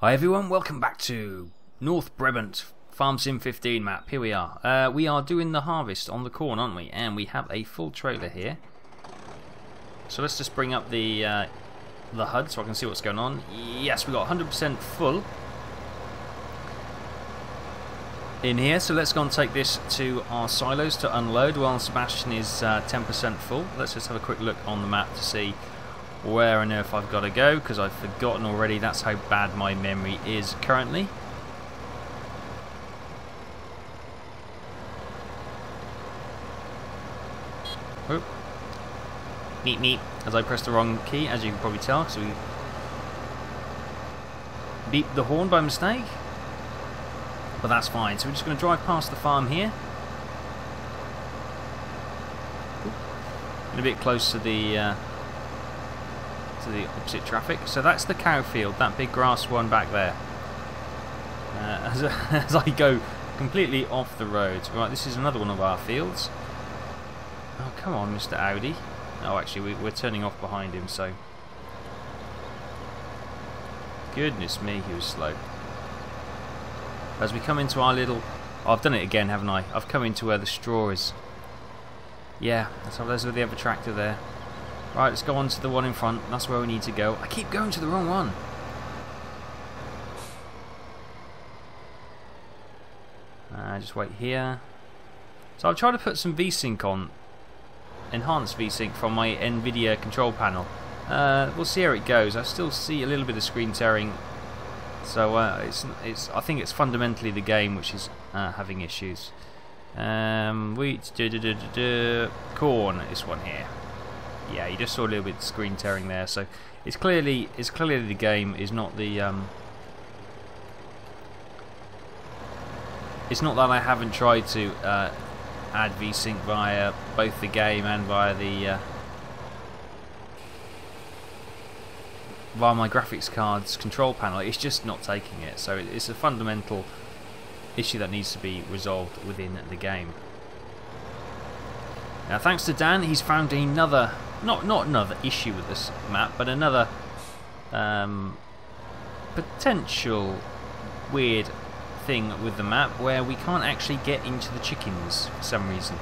Hi everyone, welcome back to North Brabant Farm Sim 15 map. Here we are doing the harvest on the corn, aren't we? And we have a full trailer here. So let's just bring up the HUD so I can see what's going on. Yes, we got 100% full in here. So let's go and take this to our silos to unload while Sebastian is 10% full. Let's just have a quick look on the map to see where on earth I've got to go, because I've forgotten already. That's how bad my memory is currently. Oop. Meep meep, as I pressed the wrong key, as you can probably tell, because we beeped the horn by mistake. But that's fine, so we're just going to drive past the farm here. And a bit close to the opposite traffic. So that's the cow field, that big grass one back there. As I go completely off the road. Right, this is another one of our fields. Oh, come on, Mr. Audi. Oh, actually, we're turning off behind him, so... Goodness me, he was slow. As we come into our little... Oh, I've done it again, haven't I? I've come into where the straw is. Yeah, so there's the other tractor there. Right, let's go on to the one in front. That's where we need to go. I keep going to the wrong one. Just wait here. So I'll try to put some VSync on. Enhanced VSync from my Nvidia control panel. We'll see how it goes. I still see a little bit of screen tearing. So I think it's fundamentally the game which is having issues. Wheat, corn, this one here. Yeah, you just saw a little bit of screen tearing there, so it's clearly the game is not the it's not that I haven't tried to add VSync via both the game and via the via my graphics card's control panel. It's just not taking it, so it's a fundamental issue that needs to be resolved within the game. Now, thanks to Dan, he's found another. Not another issue with this map, but another potential weird thing with the map where we can't actually get into the chickens for some reason.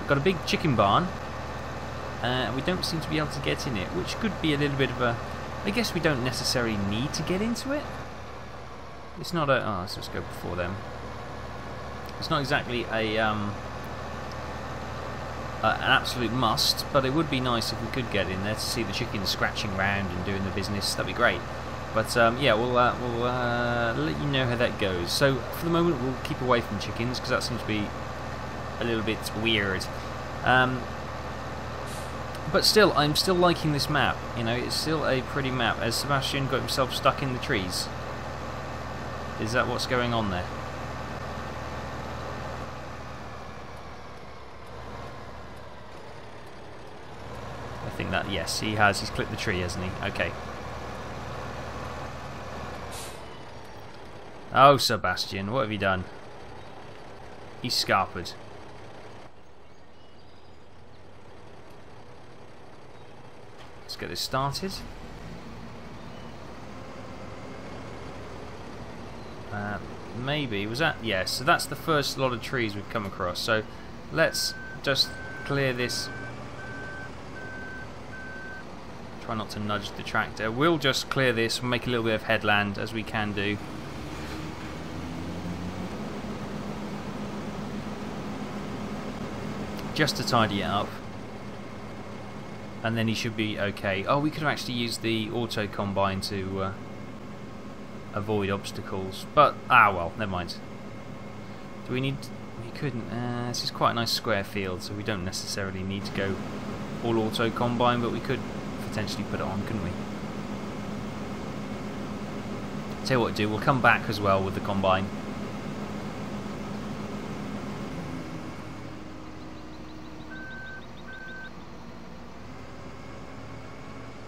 We've got a big chicken barn and we don't seem to be able to get in it, which could be a little bit of a... I guess we don't necessarily need to get into it. It's not a... Oh, let's just go before them. It's not exactly a... an absolute must, but it would be nice if we could get in there to see the chickens scratching around and doing the business. That'd be great. But yeah, we'll let you know how that goes. So for the moment, we'll keep away from chickens because that seems to be a little bit weird. But still, I'm still liking this map. You know, it's still a pretty map. As Sebastian got himself stuck in the trees. Is that what's going on there? That, yes, he has. He's clipped the tree, hasn't he? Okay. Oh, Sebastian, what have you done? He's scarpered. Let's get this started. Maybe was that? Yes. Yeah, so that's the first lot of trees we've come across. So let's just clear this. Try not to nudge the tractor. We'll just clear this and make a little bit of headland as we can do. Just to tidy it up. And then he should be okay. Oh, we could have actually used the auto combine to avoid obstacles. But, ah well, never mind. Do we need... We couldn't... this is quite a nice square field, so we don't necessarily need to go all auto combine, but we could... potentially put it on, couldn't we? Tell you what to do, we'll come back as well with the combine.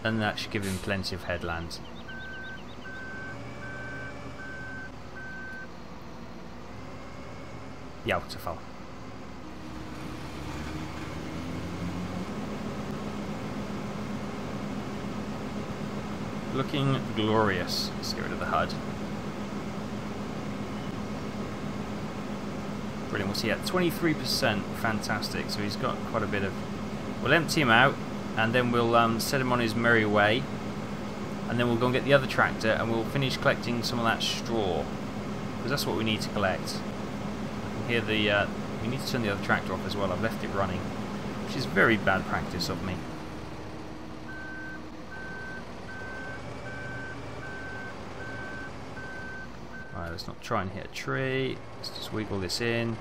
And that should give him plenty of headland. Yeah, to follow. Looking glorious. Let's get rid of the HUD. Brilliant. What's he at? 23%. Fantastic. So he's got quite a bit of... We'll empty him out, and then we'll set him on his merry way. And then we'll go and get the other tractor, and we'll finish collecting some of that straw. Because that's what we need to collect. I can hear the... we need to turn the other tractor off as well. I've left it running. Which is very bad practice of me. Right, let's not try and hit a tree. Let's just wiggle this in.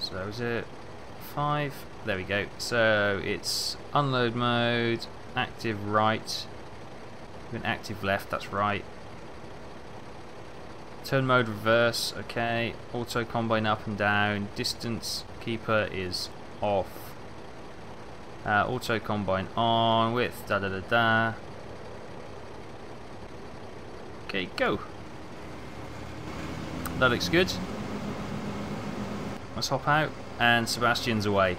So is it 5? There we go. So it's unload mode, active right, even active left, that's right. Turn mode reverse, okay. Auto combine up and down. Distance keeper is off. Auto combine on with da da da da. Okay, go. That looks good. Let's hop out, and Sebastian's away.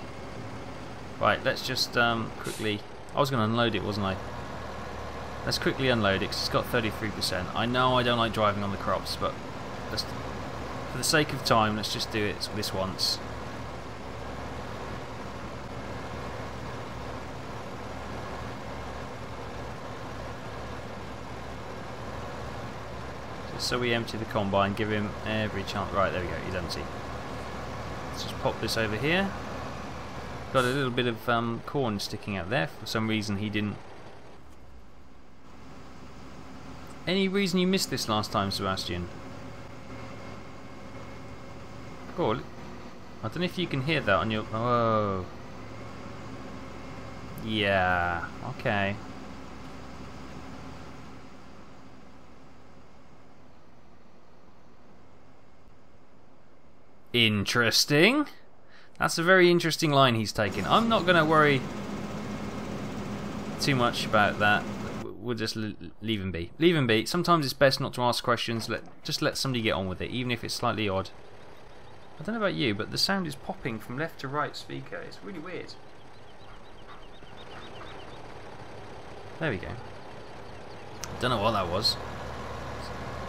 Right, let's just quickly. I was going to unload it, wasn't I? Let's quickly unload it because it's got 33%. I know I don't like driving on the crops, but let's, for the sake of time, let's just do it this once. So we empty the combine, give him every chance. Right, there we go, he's empty. Let's just pop this over here. Got a little bit of corn sticking out there. For some reason he didn't... Any reason you missed this last time, Sebastian? Cool. I don't know if you can hear that on your... Oh. Yeah, okay. Interesting. That's a very interesting line he's taken. I'm not going to worry too much about that. We'll just leave him be. Leave him be. Sometimes it's best not to ask questions. Just let somebody get on with it, even if it's slightly odd. I don't know about you, but the sound is popping from left to right speaker. It's really weird. There we go. Don't know what that was.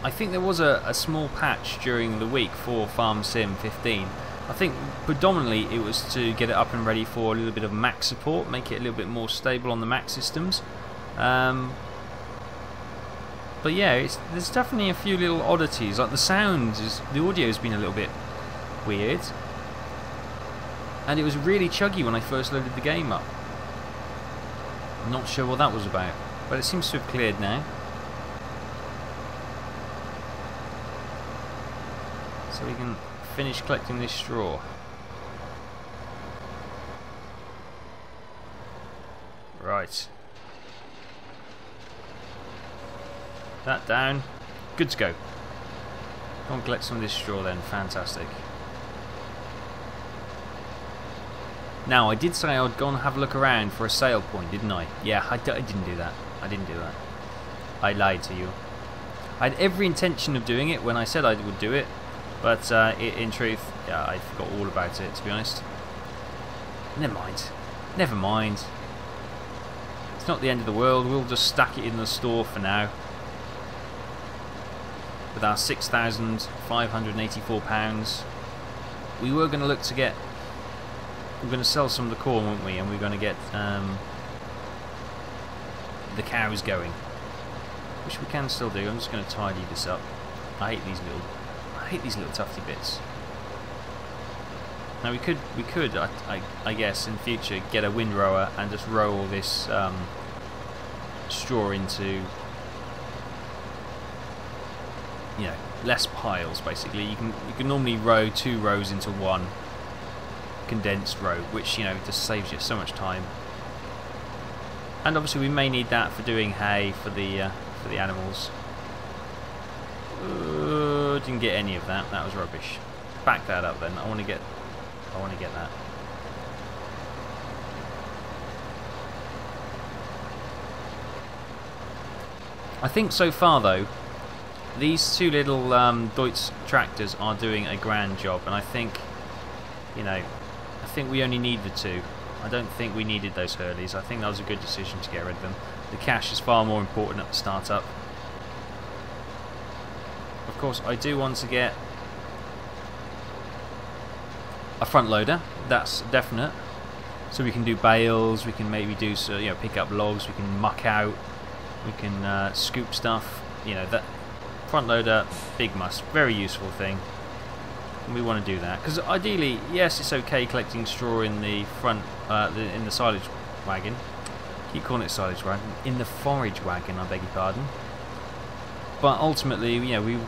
I think there was a small patch during the week for Farm Sim 15. I think predominantly it was to get it up and ready for a little bit of Mac support, make it a little bit more stable on the Mac systems. But yeah, there's definitely a few little oddities. Like the sound, the audio has been a little bit weird. And it was really chuggy when I first loaded the game up. I'm not sure what that was about, but it seems to have cleared now. So we can finish collecting this straw. Right. That down. Good to go. Go and collect some of this straw then. Fantastic. Now, I did say I'd go and have a look around for a sale point, didn't I? Yeah, I didn't do that. I didn't do that. I lied to you. I had every intention of doing it when I said I would do it. But in truth, yeah, I forgot all about it, to be honest. Never mind. Never mind. It's not the end of the world. We'll just stack it in the store for now. With our £6,584. We were going to look to get... We're going to sell some of the corn, weren't we? And we're going to get the cows going. Which we can still do. I'm just going to tidy this up. I hate these little... tufty bits. Now we could I guess in future get a windrower and just roll all this straw into, you know, less piles basically. You can normally row 2 rows into one condensed row, which, you know, just saves you so much time. And obviously we may need that for doing hay for the animals. Didn't get any of that. That was rubbish. Back that up then. I want to get that. I think so far though, these 2 little Deutz tractors are doing a grand job, and I think you know, I think we only need the two. I don't think we needed those Hurleys. I think that was a good decision to get rid of them. The cash is far more important at the start-up. Of course, I do want to get a front loader. That's definite. So we can do bales. We can maybe do, so, you know, pick up logs. We can muck out. We can scoop stuff. You know, that front loader, big must, very useful thing. And we want to do that because ideally, yes, it's okay collecting straw in the front, in the silage wagon. Keep calling it silage wagon, in the forage wagon. I beg your pardon. But ultimately, you know,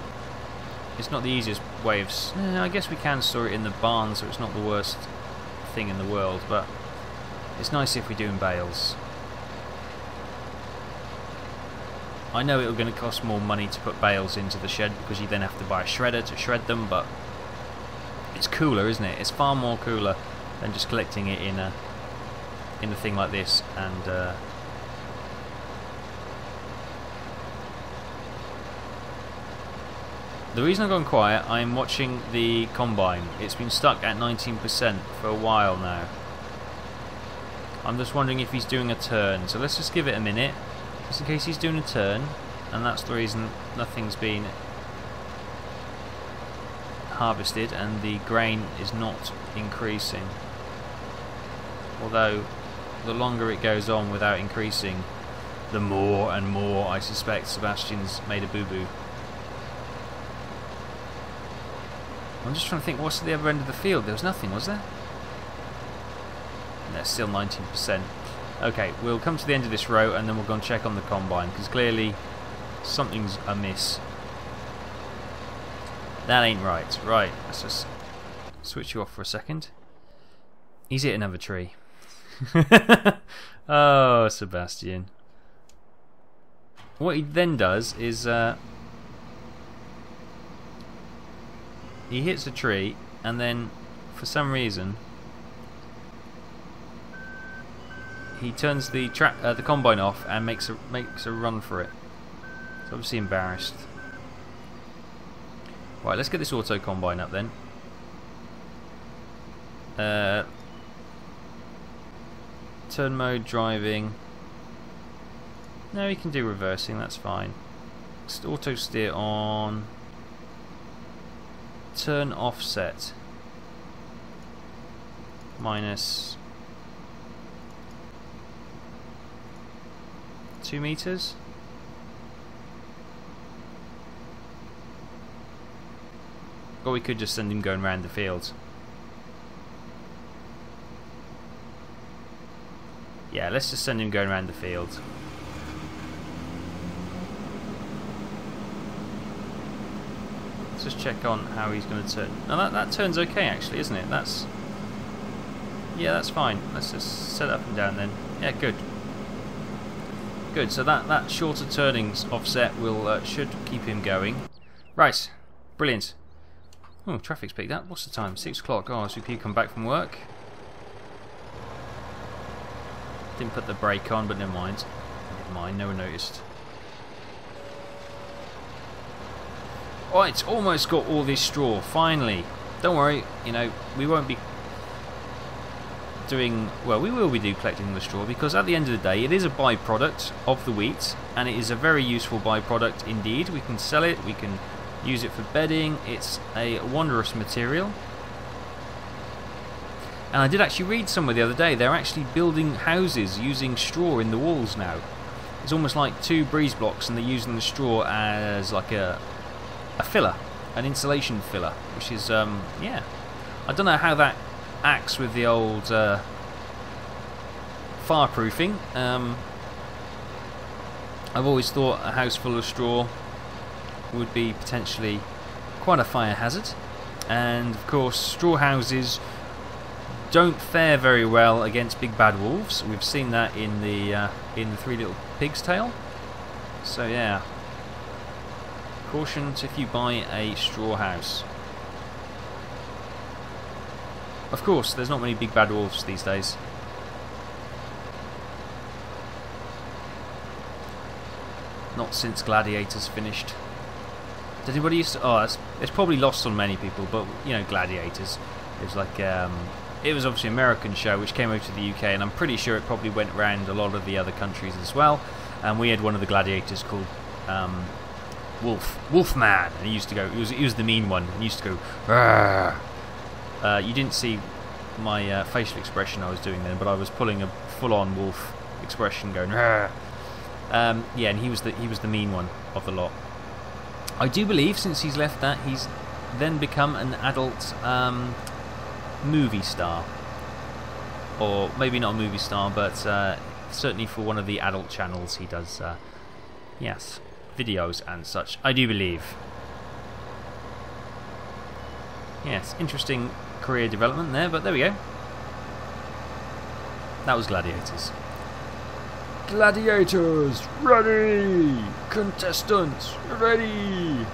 it's not the easiest way of. I guess we can store it in the barn, so it's not the worst thing in the world. But it's nice if we do in bales. I know it's going to cost more money to put bales into the shed because you then have to buy a shredder to shred them, but it's cooler, isn't it? It's far more cooler than just collecting it in a thing like this. And the reason I've gone quiet, I'm watching the combine. It's been stuck at 19% for a while now. I'm just wondering if he's doing a turn, so let's just give it a minute, just in case he's doing a turn, and that's the reason nothing's been harvested and the grain is not increasing. Although the longer it goes on without increasing, the more and more I suspect Sebastian's made a boo-boo. I'm just trying to think, what's at the other end of the field? There was nothing, was there? That's still 19%. Okay, we'll come to the end of this row and then we'll go and check on the combine, because clearly something's amiss. That ain't right. Right, let's just switch you off for a second. He's hit another tree. Oh, Sebastian. What he then does is he hits a tree and then, for some reason, he turns the combine off and makes a run for it. He's obviously embarrassed. Right, let's get this auto combine up then. Turn mode, driving. No, you can do reversing, that's fine. Just auto steer on. Turn offset. Minus 2 meters. Or we could just send him going around the field. Yeah, let's just send him going around the field. Let's just check on how he's going to turn. Now that turns okay, actually, isn't it? That's, yeah, that's fine. Let's just set up and down then. Yeah, good. Good. So that shorter turnings offset will should keep him going. Right. Brilliant. Oh, traffic's picked up. What's the time? 6 o'clock. Oh, so you come back from work. Didn't put the brake on, but never mind. Never mind, no one noticed. Oh, it's almost got all this straw, finally. Don't worry, you know, we won't be doing... Well, we will be collecting the straw, because at the end of the day, it is a byproduct of the wheat, and it is a very useful byproduct indeed. We can sell it, we can use it for bedding. It's a wondrous material. And I did actually read somewhere the other day, they're actually building houses using straw in the walls now. It's almost like 2 breeze blocks and they're using the straw as like a filler, an insulation filler, which is, yeah. I don't know how that acts with the old fireproofing. I've always thought a house full of straw would be potentially quite a fire hazard, and of course straw houses don't fare very well against big bad wolves. We've seen that in the Three Little Pigs tale. So yeah, caution if you buy a straw house. Of course, there's not many big bad wolves these days. Not since Gladiators finished. Did anybody used to? Oh, it's probably lost on many people, but you know, Gladiators. It's like it was obviously an American show which came over to the UK, and I'm pretty sure it probably went around a lot of the other countries as well. And we had one of the gladiators called Wolfman, and he used to go. He was the mean one. He used to go. Rrr. You didn't see my facial expression I was doing then, but I was pulling a full-on wolf expression, going. Rrr. Yeah, and he was the mean one of the lot. I do believe since he's left that he's then become an adult movie star, or maybe not a movie star, but certainly for one of the adult channels he does yes, videos and such, I do believe. Yes, interesting career development there, but there we go. That was Gladiators. Gladiators ready, contestants ready.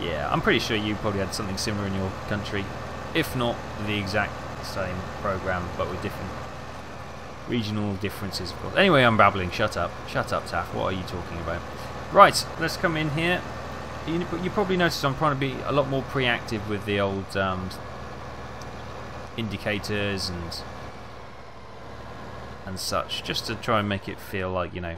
Yeah, I'm pretty sure you probably had something similar in your country, if not the exact same program, but with different regional differences, of course. Anyway, I'm babbling. Shut up, Taff. What are you talking about? Right, let's come in here. You probably noticed I'm trying to be a lot more proactive with the old indicators and such, just to try and make it feel like, you know,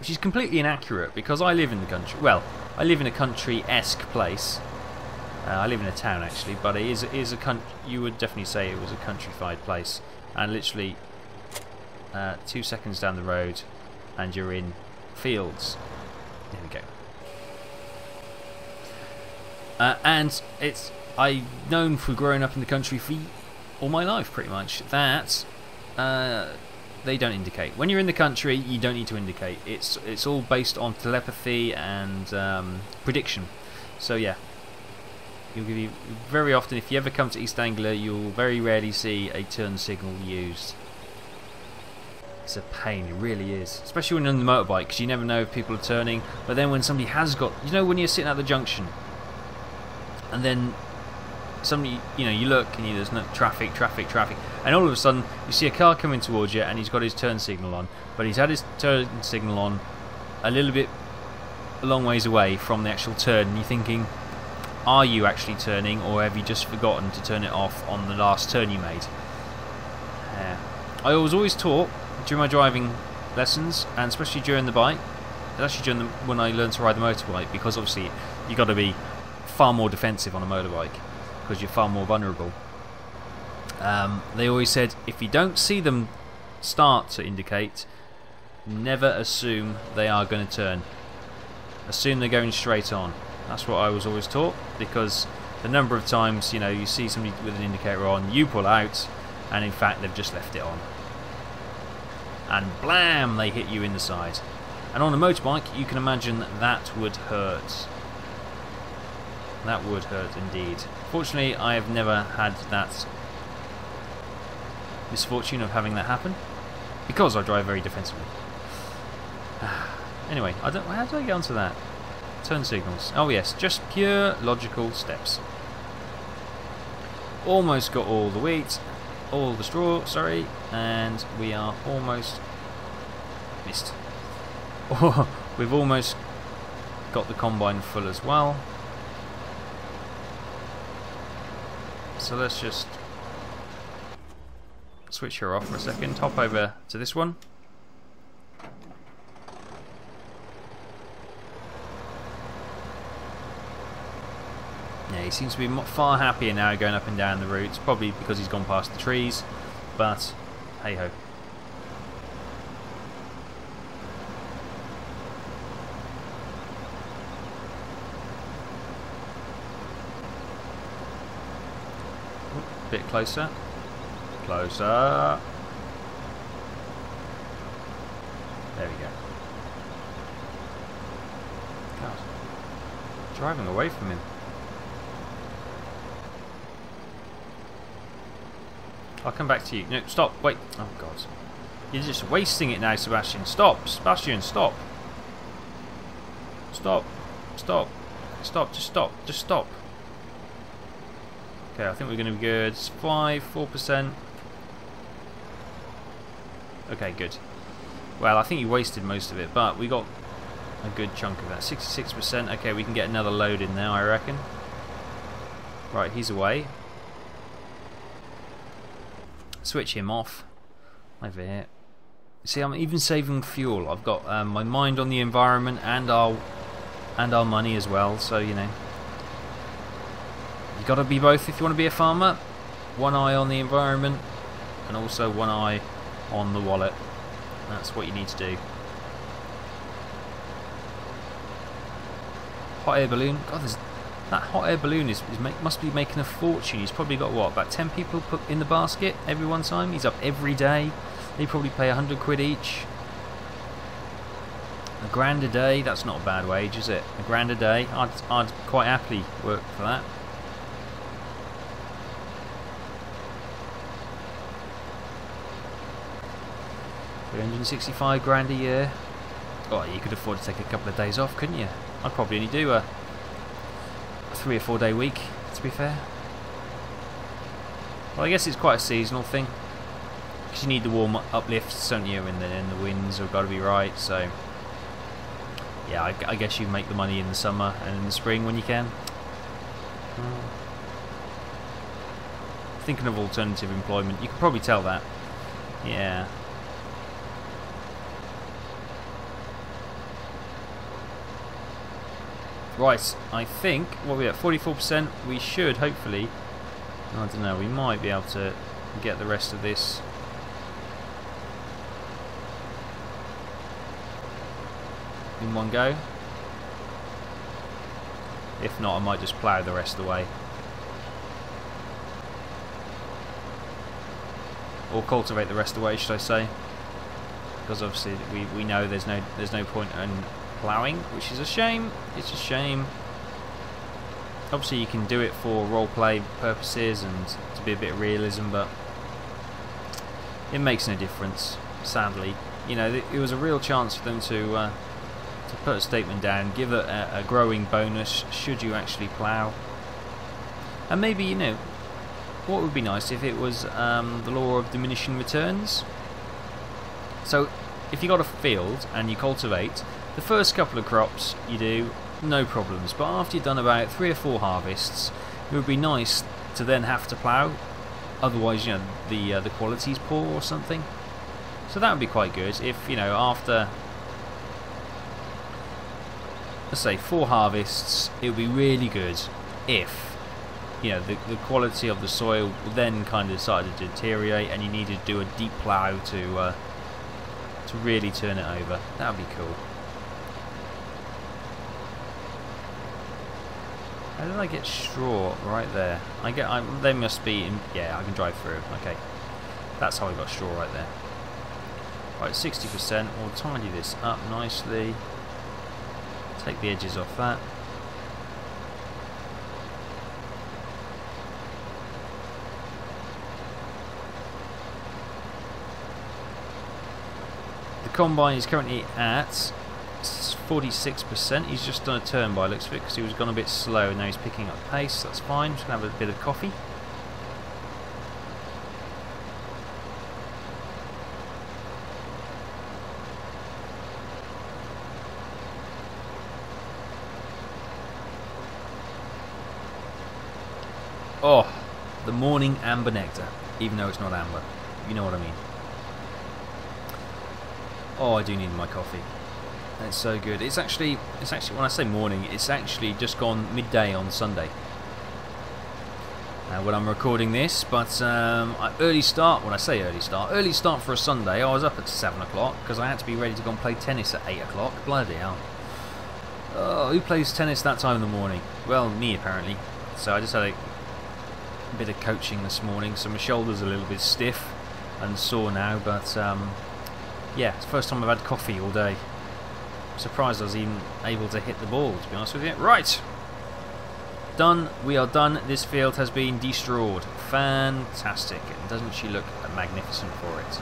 which is completely inaccurate, because I live in the country. Well, I live in a country-esque place. I live in a town actually, but it is a country. You would definitely say it was a countrified place, and literally 2 seconds down the road, and you're in fields. There we go. And it's I've known for growing up in the country for all my life, pretty much, that they don't indicate. When you're in the country, you don't need to indicate. It's all based on telepathy and prediction. So yeah, you'll very often, if you ever come to East Anglia, you'll very rarely see a turn signal used. It's a pain, it really is, especially when you're on the motorbike, because you never know if people are turning. But then when somebody has got, you know, when you're sitting at the junction, and then somebody, you know, you look and there's no traffic, and all of a sudden you see a car coming towards you, and he's got his turn signal on, but he's had his turn signal on a little bit, a long ways away from the actual turn, and you're thinking, are you actually turning, or have you just forgotten to turn it off on the last turn you made? I was always taught during my driving lessons, and especially during the bike, actually during when I learned to ride the motorbike, because obviously you've got to be far more defensive on a motorbike, because you're far more vulnerable. They always said, if you don't see them start to indicate, never assume they are going to turn. Assume they're going straight on. That's what I was always taught, because the number of times, you know, you see somebody with an indicator on, you pull out, and in fact they've just left it on, and blam, they hit you in the side. And on a motorbike, you can imagine that would hurt. That would hurt indeed. Fortunately, I have never had that misfortune of having that happen, because I drive very defensively. Anyway, how do I get onto that? Turn signals. Oh yes, just pure logical steps. Almost got all the wheat, all the straw, sorry, and we are almost missed. We've almost got the combine full as well. So let's just switch her off for a second, hop over to this one. Yeah, he seems to be far happier now going up and down the routes, probably because he's gone past the trees, but hey ho. Bit closer, closer. There we go. God, driving away from him. I'll come back to you. No, stop. Wait. Oh God, you're just wasting it now, Sebastian. Stop, Sebastian. Stop. Stop. Stop. Stop. Just stop. Just stop. Okay, I think we're going to be good. It's 4%. Okay, good. Well, I think you wasted most of it, but we got a good chunk of that. 66%. Okay, we can get another load in now, I reckon. Right, he's away. Switch him off. Over here. See, I'm even saving fuel. I've got my mind on the environment and our money as well. So, you know, you got to be both if you want to be a farmer. One eye on the environment and also one eye on the wallet. That's what you need to do. Hot air balloon. God, that hot air balloon must be making a fortune. He's probably got, what, about 10 people put in the basket every one time? He's up every day. They probably pay £100 each. £1 a day. That's not a bad wage, is it? £1 a day. I'd quite happily work for that. £365 a year. Oh, you could afford to take a couple of days off, couldn't you? I'd probably only do a 3 or 4 day week, to be fair. Well, I guess it's quite a seasonal thing. Because you need the warm uplifts, don't you? And the winds have got to be right. So, yeah, I guess you make the money in the summer and in the spring when you can. Thinking of alternative employment, you can probably tell that. Yeah. Right, I think, what are we at, 44%? We should, hopefully, I don't know, we might be able to get the rest of this. In one go. If not, I might just plough the rest of the way. Or cultivate the rest of the way, should I say. Because obviously we know there's no point in ploughing, which is a shame. It's a shame. Obviously you can do it for roleplay purposes and to be a bit of realism, but it makes no difference, sadly. You know, it was a real chance for them to put a statement down, give a growing bonus should you actually plough. And maybe, you know, what would be nice if it was the law of diminishing returns. So if you got a field and you cultivate, the first couple of crops you do, no problems. But after you've done about 3 or 4 harvests, it would be nice to then have to plough. Otherwise, you know, the quality's poor or something. So that would be quite good if, you know, after, let's say, 4 harvests, it would be really good if, you know, the quality of the soil then kind of started to deteriorate and you needed to do a deep plough to really turn it over. That would be cool. How did I get straw right there? They must be in. Yeah, I can drive through. Okay, that's how I got straw right there. Right, 60%. We'll tidy this up nicely. Take the edges off that. The combine is currently at 46%. He's just done a turn by the looks of it because he was gone a bit slow and now he's picking up pace. That's fine. Just gonna have a bit of coffee. Oh, the morning amber nectar, even though it's not amber. You know what I mean. Oh, I do need my coffee. That's so good. It's actually when I say morning, it's actually just gone midday on Sunday. When I'm recording this, but early start. When I say early start for a Sunday. I was up at 7 o'clock because I had to be ready to go and play tennis at 8 o'clock. Bloody hell! Oh, who plays tennis that time in the morning? Well, me apparently. So I just had a bit of coaching this morning. So my shoulders are a little bit stiff and sore now. But yeah, it's the first time I've had coffee all day. Surprised I was even able to hit the ball, to be honest with you. Right, done. We are done. This field has been destroyed. Fantastic. And doesn't she look magnificent for it?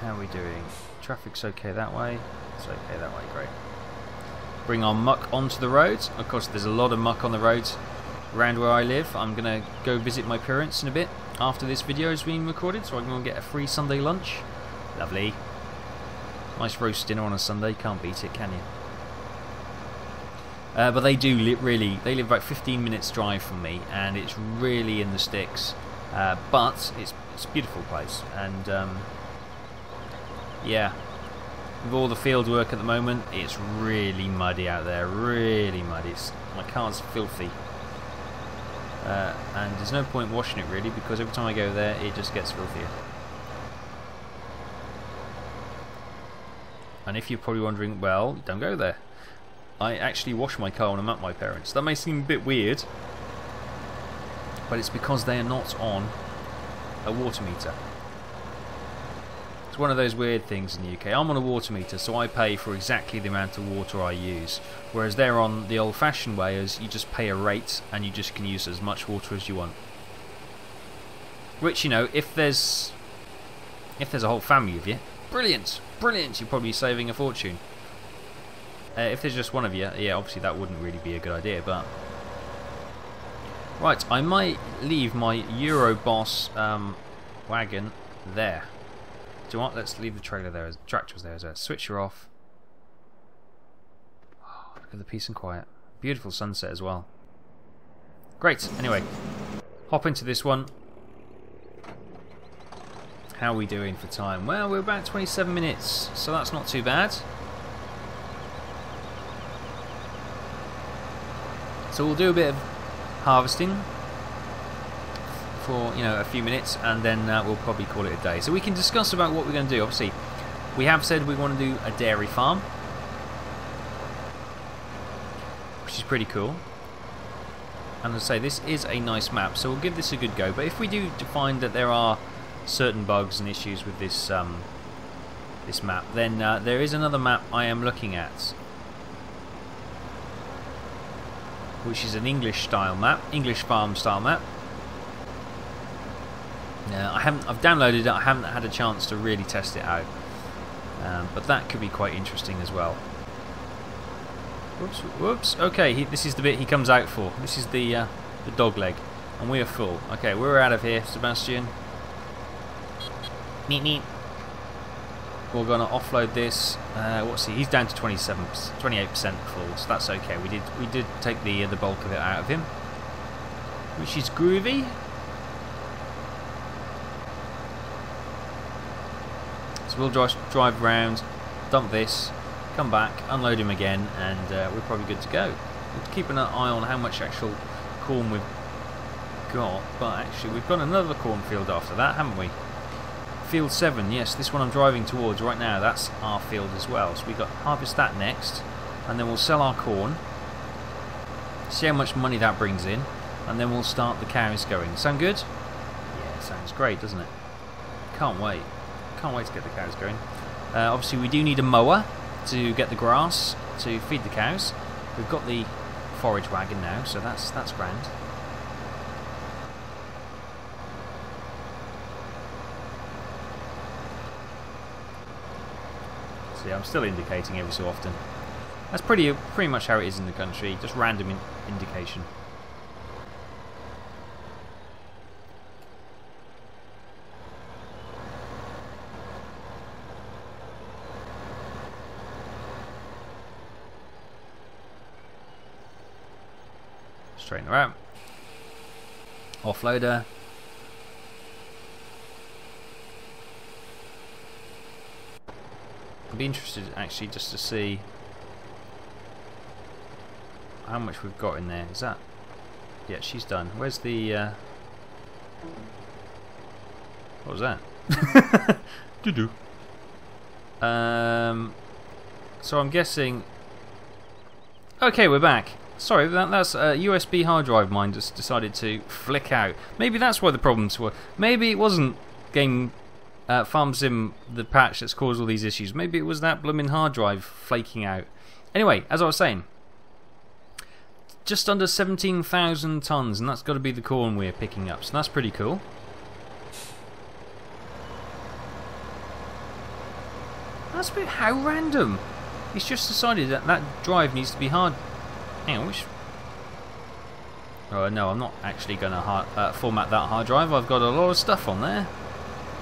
How are we doing? Traffic's okay that way. It's okay that way. Great. Bring our muck onto the roads. Of course, there's a lot of muck on the roads around where I live. I'm gonna go visit my parents in a bit after this video has been recorded, so I can go and get a free Sunday lunch. Lovely. Nice roast dinner on a Sunday, can't beat it, can you? But they do live really, they live about 15 minutes drive from me, and it's really in the sticks. But it's a beautiful place, and yeah, with all the field work at the moment, it's really muddy out there, really muddy. It's, my car's filthy, and there's no point washing it really, because every time I go there it just gets filthier. And if you're probably wondering, well, don't go there. I actually wash my car when I'm at my parents'. That may seem a bit weird, but it's because they are not on a water meter. It's one of those weird things in the UK. I'm on a water meter, so I pay for exactly the amount of water I use, whereas they're on the old-fashioned way, as you just pay a rate and you just can use as much water as you want. Which, you know, if there's a whole family of you, brilliant, brilliant, you're probably saving a fortune. If there's just one of you, yeah, obviously that wouldn't really be a good idea, but... Right, I might leave my Euroboss wagon there. Do you want? Let's leave the trailer there, tractors there as well. Switch her off. Oh, look at the peace and quiet. Beautiful sunset as well. Great, anyway. Hop into this one. How are we doing for time? Well, we're about 27 minutes, so that's not too bad. So we'll do a bit of harvesting for, you know, a few minutes, and then we'll probably call it a day. So we can discuss about what we're going to do. Obviously, we have said we want to do a dairy farm, which is pretty cool. And as I say, this is a nice map, so we'll give this a good go. But if we do find that there are certain bugs and issues with this this map, then there is another map I am looking at, which is an English-style map, English farm-style map. Now, I've downloaded it. I haven't had a chance to really test it out, but that could be quite interesting as well. Whoops, whoops. Okay, this is the bit he comes out for. This is the dog leg, and we are full. Okay, we're out of here, Sebastian. Neat, neat. We're going to offload this. What's he? He's down to 28% full, so that's okay. We did take the bulk of it out of him, which is groovy. So we'll drive round, dump this, come back, unload him again, and we're probably good to go. We'll keep an eye on how much actual corn we've got, but actually we've got another cornfield after that, haven't we? Field 7, yes, this one I'm driving towards right now, that's our field as well. So we've got to harvest that next, and then we'll sell our corn, see how much money that brings in, and then we'll start the cows going. Sound good? Yeah, sounds great, doesn't it? Can't wait. Can't wait to get the cows going. Obviously we do need a mower to get the grass to feed the cows. We've got the forage wagon now, so that's grand. So yeah, I'm still indicating every so often. That's pretty much how it is in the country, just random indication. Straighten her out. Offload her. I'd be interested actually just to see how much we've got in there. Is that? Yeah, she's done. Where's the? What was that? Doo doo. So I'm guessing. Okay, we're back. Sorry, that's a USB hard drive. Mine just decided to flick out. Maybe that's why the problems were. Maybe it wasn't game. Farm Sim, the patch that's caused all these issues. Maybe it was that blooming hard drive flaking out. Anyway, as I was saying, just under 17,000 tons, and that's got to be the corn we're picking up. So that's pretty cool. That's a bit, how random. It's just decided that that drive needs to be hard. Hang on, which? Oh no, I'm not actually going to format that hard drive. I've got a lot of stuff on there.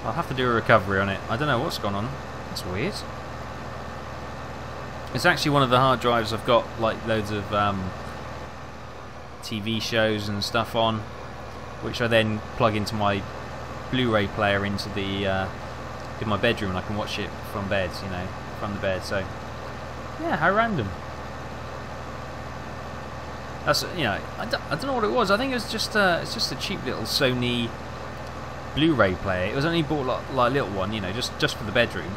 I'll have to do a recovery on it. I don't know what's gone on. That's weird. It's actually one of the hard drives I've got, like, loads of TV shows and stuff on, which I then plug into my Blu-ray player into the in my bedroom, and I can watch it from bed, you know, from the bed. So yeah, how random. That's, you know, I don't know what it was. I think it was just it's just a cheap little Sony Blu-ray player. It was only bought like a little one, you know, just for the bedroom.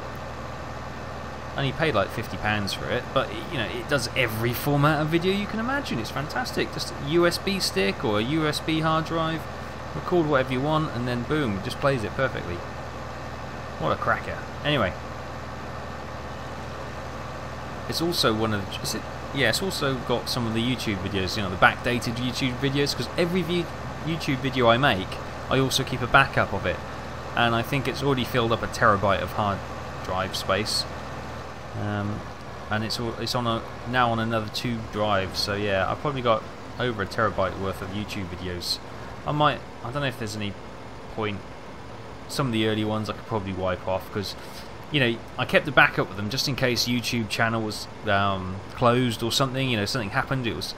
And he paid like £50 for it, but you know, it does every format of video you can imagine. It's fantastic. Just a USB stick or a USB hard drive, record whatever you want, and then boom, it just plays it perfectly. What a cracker. Anyway, it's also one of the, yeah, it's also got some of the YouTube videos, you know, the backdated YouTube videos, because every YouTube video I make, I also keep a backup of it, and I think it's already filled up 1 terabyte of hard drive space. And it's on now on another 2 drives, so yeah, I've probably got over 1 terabyte worth of YouTube videos. I don't know if there's any point. Some of the early ones I could probably wipe off, because you know, I kept the backup with them just in case YouTube channel was closed or something. You know, something happened, it was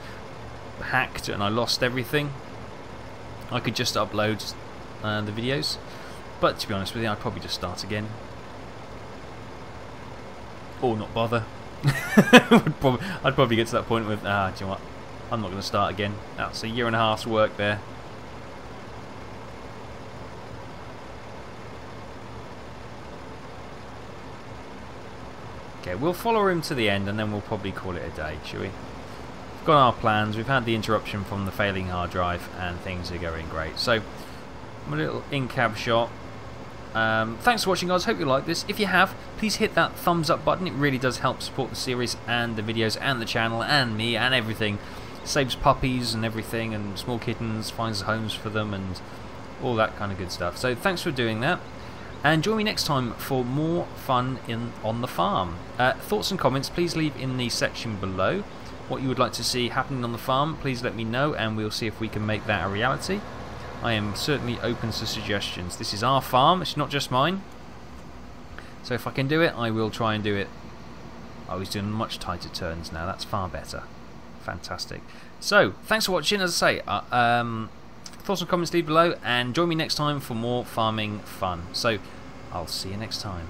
hacked, and I lost everything. I could just upload the videos, but to be honest with you, I'd probably just start again. Or not bother. I'd probably get to that point with, do you know what, I'm not going to start again. That's a 1.5 years' work there. Okay, we'll follow him to the end, and then we'll probably call it a day, shall we? We've got our plans, we've had the interruption from the failing hard drive, and things are going great. So, my little in-cab shot. Thanks for watching, guys. Hope you liked this. If you have, please hit that thumbs up button. It really does help support the series and the videos and the channel and me and everything. It saves puppies and everything, and small kittens, finds homes for them, and all that kind of good stuff. So thanks for doing that, and join me next time for more fun on the farm. Thoughts and comments please leave in the section below. What you would like to see happening on the farm, please let me know, and we'll see if we can make that a reality. I am certainly open to suggestions. This is our farm, it's not just mine. So if I can do it, I will try and do it. I was doing much tighter turns now, that's far better. Fantastic. So, thanks for watching, as I say. Thoughts and comments leave below, and join me next time for more farming fun. So, I'll see you next time.